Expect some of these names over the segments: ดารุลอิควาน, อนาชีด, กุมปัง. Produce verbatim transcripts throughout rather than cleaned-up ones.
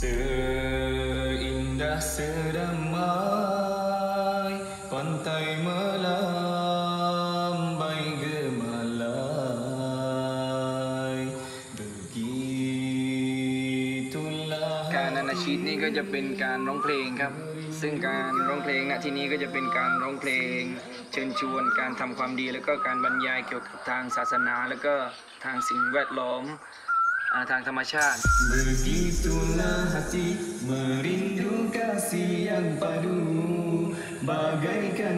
Seindah sedamai pantai melambai gemalai begitulah การอนาชีตนี่ก็จะเป็นการร้องเพลงครับซึ่งการร้องเพลงณที่นี้ก็จะเป็นการร้องเพลงเชิญชวนการทำความดีแล้วก็การบรรยายเกี่ยวกับทางศาสนาแล้วก็ทางสิ่งแวดล้อมทางธรรมชาติ Begitulah hati merindu kasih yang padu bagaikan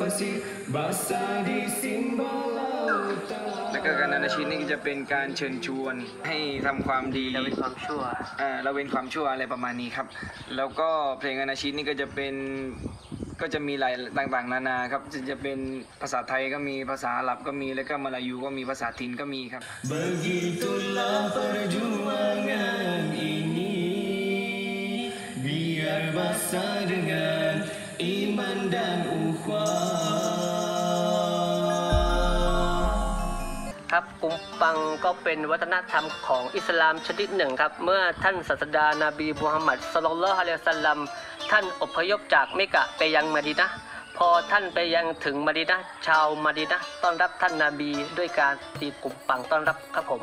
pasir basah di simbah lautan และก็การอนาชีตนี่จะเป็นการเชิญชวนให้ทำความดีละเว้นความชั่วอ่าละเว้นความชั่วอะไรประมาณนี้ครับแล้วก็เพลงอนาชีตนี่ก็จะเป็นก็จะมีหลายต่างๆนานาครับจะเป็นภาษาไทยก็มีภาษาอาหรับก็มีแล้วก็มลายูก็มีภาษาถิ่นก็มีครับ Begitulah perjuangan ini biar basah dengan iman dan ukhuwah ครับกุมปังก็เป็นวัฒนธรรมของอิสลามชนิดหนึ่งครับเมื่อท่านศาสดานาบีมุฮัมมัดศ็อลลัลลอฮุอะลัยฮิวะซัลลัมท่านอพยพจากเมกะไปยังมะดีนะห์พอท่านไปยังถึงมะดีนะห์ชาวมะดีนะห์ต้อนรับท่านนบีด้วยการตีกุมปังต้อนรับครับผม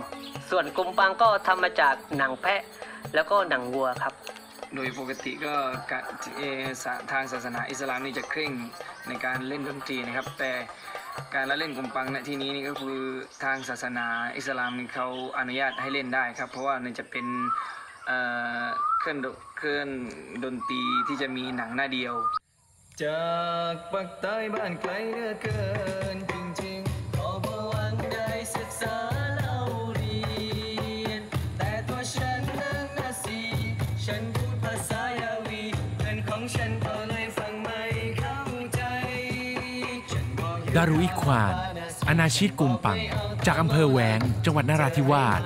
ส่วนกุมปังก็ทำมาจากหนังแพะแล้วก็หนังวัวครับโดยปกติก็ทางศาสนาอิสลามนี่จะเคร่งในการเล่นดนตรีนะครับแต่การละเล่นกุมปังในที่นี้นี่ก็คือทางศาสนาอิสลามนี่เขาอนุญาตให้เล่นได้ครับเพราะว่ามันจะเป็นเครื่องเครื่องดนตรีที่จะมีหนังหน้าเดียวจากปักใต้บ้านไกลเหลือเกินจริงๆขอพลังได้ศึกษาเล่าเรียนแต่ตัวฉันนั้นน่าสีฉันพูดภาษายาวีเพื่อนของฉันก็เลยฟังไม่เข้าใจดารุอิควานอนาชีตกุมปังจากอำเภอแหวงจังหวัดนราธิวาส